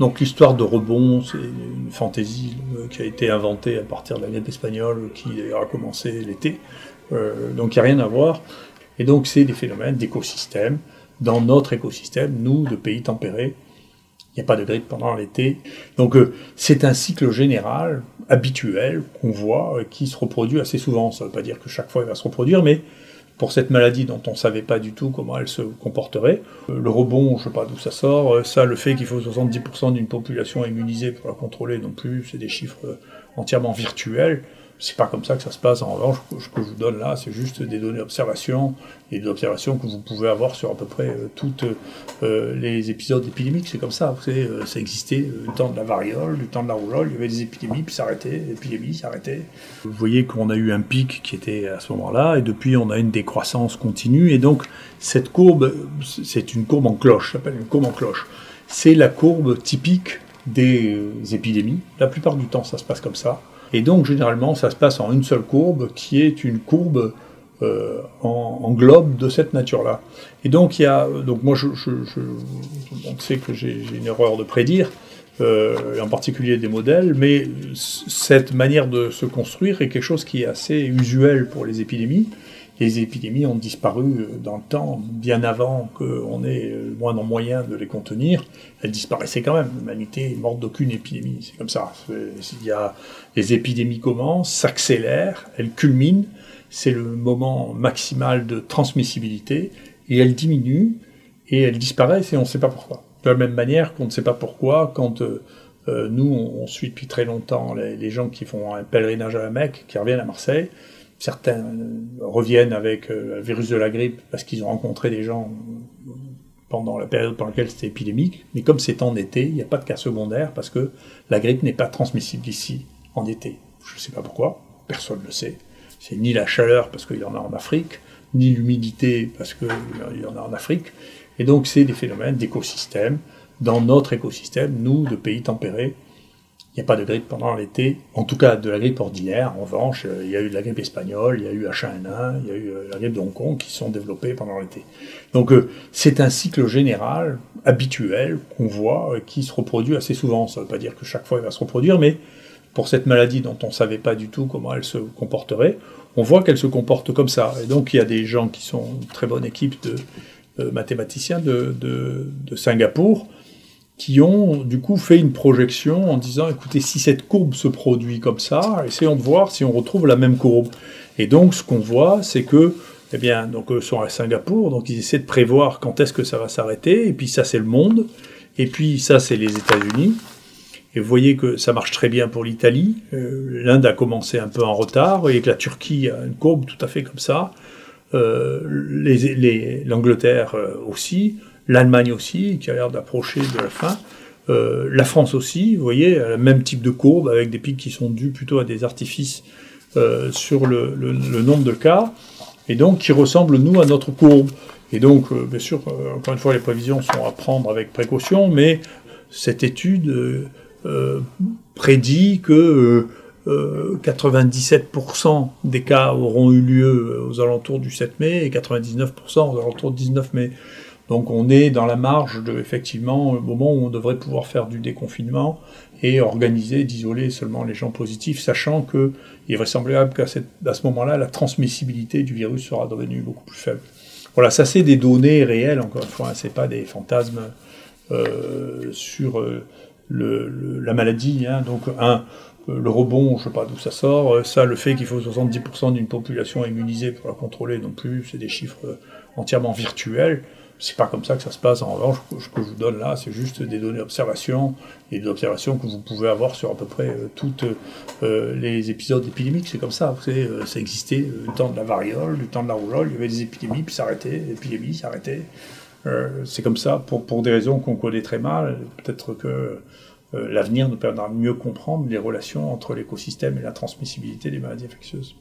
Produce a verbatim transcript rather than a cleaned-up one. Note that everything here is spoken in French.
Donc l'histoire de rebond, c'est une fantaisie qui a été inventée à partir de la grippe espagnole, qui d'ailleurs a commencé l'été, euh, donc il n'y a rien à voir. Et donc c'est des phénomènes d'écosystème. Dans notre écosystème, nous, de pays tempérés, il n'y a pas de grippe pendant l'été. Donc euh, c'est un cycle général, habituel, qu'on voit, euh, qui se reproduit assez souvent. Ça ne veut pas dire que chaque fois il va se reproduire, mais pour cette maladie dont on ne savait pas du tout comment elle se comporterait, euh, le rebond, je ne sais pas d'où ça sort, euh, ça, le fait qu'il faut soixante-dix pour cent d'une population immunisée pour la contrôler non plus, c'est des chiffres euh, entièrement virtuels. C'est pas comme ça que ça se passe. En revanche, ce que je vous donne là, c'est juste des données d'observation, et des observations que vous pouvez avoir sur à peu près euh, toutes euh, les épisodes épidémiques. C'est comme ça, vous savez, euh, ça existait euh, du temps de la variole, du temps de la rougeole, il y avait des épidémies, puis ça arrêtait, l'épidémie s'arrêtait. Vous voyez qu'on a eu un pic qui était à ce moment-là, et depuis on a une décroissance continue, et donc cette courbe, c'est une courbe en cloche, ça s'appelle une courbe en cloche. C'est la courbe typique des euh, épidémies. La plupart du temps, ça se passe comme ça. Et donc, généralement, ça se passe en une seule courbe, qui est une courbe euh, en, en globe de cette nature-là. Et donc, il y a... Donc, moi, je, je, je, on sait que j'ai une erreur de prédire, euh, et en particulier des modèles, mais cette manière de se construire est quelque chose qui est assez usuel pour les épidémies. Les épidémies ont disparu dans le temps, bien avant qu'on ait le moindre moyen de les contenir. Elles disparaissaient quand même. L'humanité est morte d'aucune épidémie. C'est comme ça. Il y a... Les épidémies commencent, s'accélèrent, elles culminent. C'est le moment maximal de transmissibilité. Et elles diminuent et elles disparaissent et on ne sait pas pourquoi. De la même manière qu'on ne sait pas pourquoi quand... Euh, euh, nous, on, on suit depuis très longtemps les, les gens qui font un pèlerinage à la Mecque, qui reviennent à Marseille. Certains reviennent avec le virus de la grippe parce qu'ils ont rencontré des gens pendant la période pendant laquelle c'était épidémique. Mais comme c'est en été, il n'y a pas de cas secondaires parce que la grippe n'est pas transmissible ici en été. Je ne sais pas pourquoi, personne ne le sait. C'est ni la chaleur parce qu'il y en a en Afrique, ni l'humidité parce qu'il y en a en Afrique. Et donc c'est des phénomènes d'écosystème. Dans notre écosystème, nous, de pays tempérés, il n'y a pas de grippe pendant l'été, en tout cas de la grippe ordinaire. En revanche, il y a eu de la grippe espagnole, il y a eu H un N un, il y a eu la grippe de Hong Kong qui sont développées pendant l'été. Donc c'est un cycle général, habituel, qu'on voit, qui se reproduit assez souvent. Ça ne veut pas dire que chaque fois il va se reproduire, mais pour cette maladie dont on ne savait pas du tout comment elle se comporterait, on voit qu'elle se comporte comme ça. Et donc il y a des gens qui sont une très bonne équipe de, de mathématiciens de, de, de Singapour, qui ont du coup fait une projection en disant écoutez, si cette courbe se produit comme ça, essayons de voir si on retrouve la même courbe. Et donc ce qu'on voit, c'est que, eh bien, donc eux sont à Singapour, donc ils essaient de prévoir quand est-ce que ça va s'arrêter, et puis ça c'est le monde, et puis ça c'est les États-Unis. Et vous voyez que ça marche très bien pour l'Italie, euh, l'Inde a commencé un peu en retard, et que la Turquie a une courbe tout à fait comme ça, euh, les, les, l'Angleterre aussi, l'Allemagne aussi, qui a l'air d'approcher de la fin, euh, la France aussi, vous voyez, le même type de courbe, avec des pics qui sont dus plutôt à des artifices euh, sur le, le, le nombre de cas, et donc qui ressemblent, nous, à notre courbe. Et donc, euh, bien sûr, euh, encore une fois, les prévisions sont à prendre avec précaution, mais cette étude euh, euh, prédit que... Euh, quatre-vingt-dix-sept pour cent des cas auront eu lieu aux alentours du sept mai et quatre-vingt-dix-neuf pour cent aux alentours du dix-neuf mai. Donc on est dans la marge de, effectivement, le moment où on devrait pouvoir faire du déconfinement et organiser d'isoler seulement les gens positifs, sachant qu'il est vraisemblable qu'à ce moment-là, la transmissibilité du virus sera devenue beaucoup plus faible. Voilà, ça c'est des données réelles, encore une fois, hein, c'est pas des fantasmes euh, sur euh, le, le, la maladie. Hein, donc un... Le rebond, je ne sais pas d'où ça sort. Ça, le fait qu'il faut soixante-dix pour cent d'une population immunisée pour la contrôler non plus, c'est des chiffres entièrement virtuels. C'est pas comme ça que ça se passe. En revanche, ce que je vous donne là, c'est juste des données d'observation, et des observations que vous pouvez avoir sur à peu près euh, toutes euh, les épisodes épidémiques. C'est comme ça. Vous savez, euh, ça existait du temps de la variole, du temps de la rougeole, il y avait des épidémies, puis ça arrêtait, l'épidémie s'arrêtait. Euh, c'est comme ça, pour, pour des raisons qu'on connaît très mal. Peut-être que... L'avenir nous permettra de mieux comprendre les relations entre l'écosystème et la transmissibilité des maladies infectieuses.